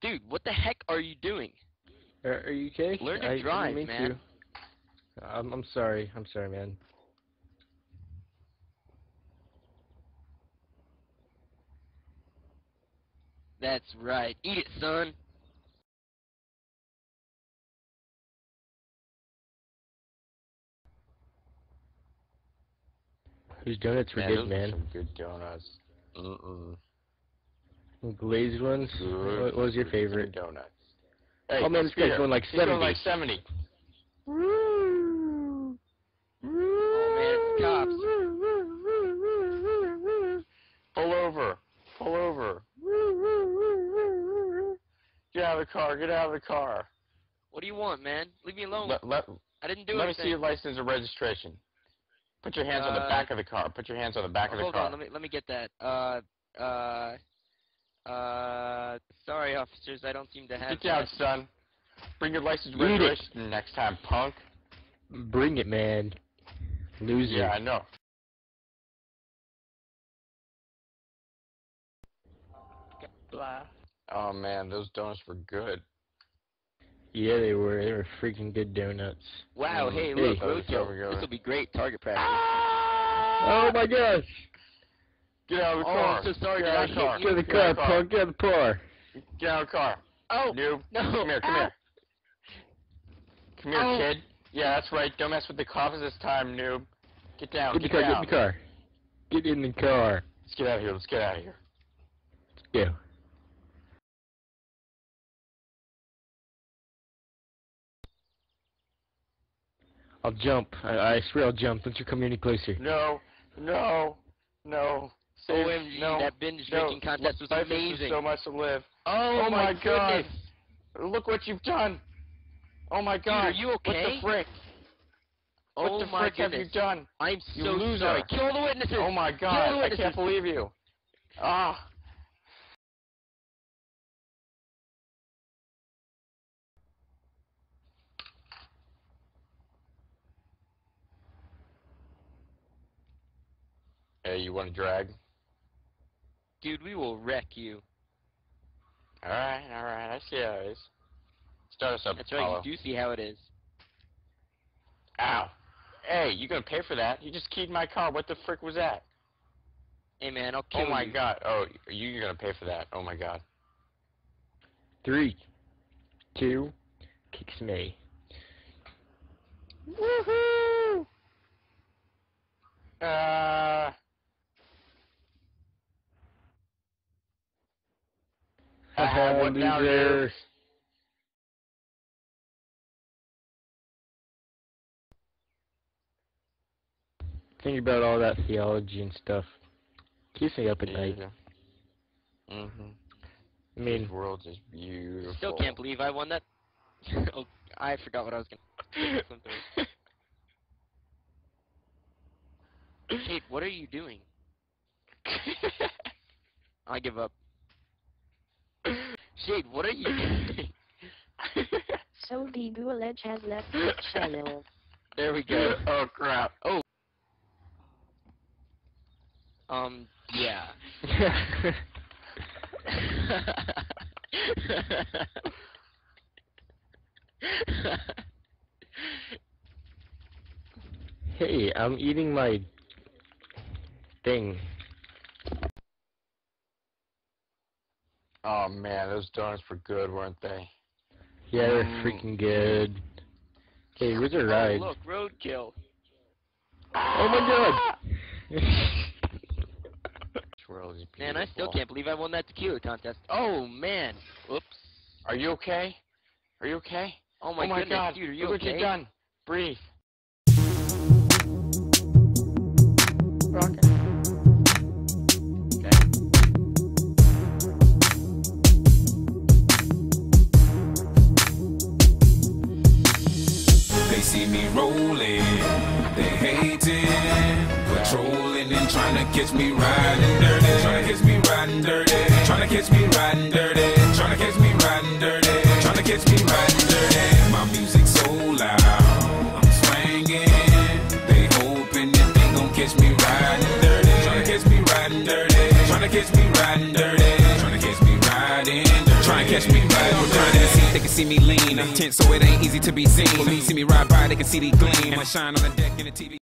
Dude, what the heck are you doing? Are you okay? Learn to drive, man. I'm sorry. I'm sorry, man. That's right. Eat it, son. These donuts were good, man. Some good donuts. Glazed ones. What was your favorite? Donuts. Hey, oh man, this guy's going like 70. He's going like 70. Woo! Oh man, it's cops. Pull over. Pull over. Get out of the car. Get out of the car. What do you want, man? Leave me alone. I didn't do anything. Let me see your license or registration. Put your hands on the back of the car. Put your hands on the back of the car. Hold on. Let me get that. Sorry, officers. I don't seem to have. Get down, son. Bring your license registration next time, punk. Bring it, man. Loser. Yeah, I know. Blah. Oh man, those donuts were good. Yeah, they were. They were freaking good donuts. Wow, hey, look, this will be great target practice. Ah! Oh my gosh! Get out of the car! I'm so sorry. Get out of the car! Get out of the car, punk! Get out of the car! Get out of the car! Oh! Noob. No! Come here! Come here! Come here, kid! Yeah, that's right. Don't mess with the cops this time, noob. Get down! Get in the car! Get in the car! Get in the car! Let's get out of here! Let's get out of here! Let's go. I'll jump. I swear I'll jump. Don't you come any closer. No, no, no. OMG, that binge drinking contest was amazing. So much to live. Oh my goodness. Look what you've done. Oh my God. Are you okay? What the frick? What the frick have you done? I'm so sorry. Kill the witnesses. Oh my God. I can't believe you. Ah. Hey, you want to drag? Dude, we will wreck you. Alright, I see how it is. Start us up, Apollo. That's right, you do see how it is. Ow. Hey, you gonna pay for that? You just keyed my car, what the frick was that? Hey man, I'll kill you. Oh my God, oh, you're gonna pay for that, oh my God. 3, 2, kicks me. Woohoo! What now, dude? Think about all that theology and stuff. Keeps me up at night. I mean, this world is beautiful. Still can't believe I won that. Oh, I forgot what I was gonna. Kate, what are you doing? I give up. Shade, what are you doing? So the Guledge has left the channel. There we go. Oh crap. Oh. Yeah. Hey, I'm eating my thing. Oh man, those donuts were good, weren't they? Yeah, they're freaking good. Hey, where's the ride? Oh, look, roadkill. Oh my God! Man, I still can't believe I won that tequila contest. Oh man! Oops. Are you okay? Are you okay? Oh my, goodness, God, dude, are you okay? Look what you've done. Breathe. Rocket. They see me rolling, they hating, patrolling and trying to catch me riding dirty, trying to catch me riding dirty, trying to catch me riding dirty, trying to catch me riding dirty, trying to catch me riding dirty. My music's so loud, I'm swinging. They hoping that they gon' catch me riding dirty, trying to catch me riding dirty, trying to catch me riding dirty, trying to catch me riding dirty. trying to catch me riding. We're grinding the scene, they can see me lean. I'm tense, so it ain't easy to be seen. When they see me ride by, they can see the gleam. My shine on the deck in the TV.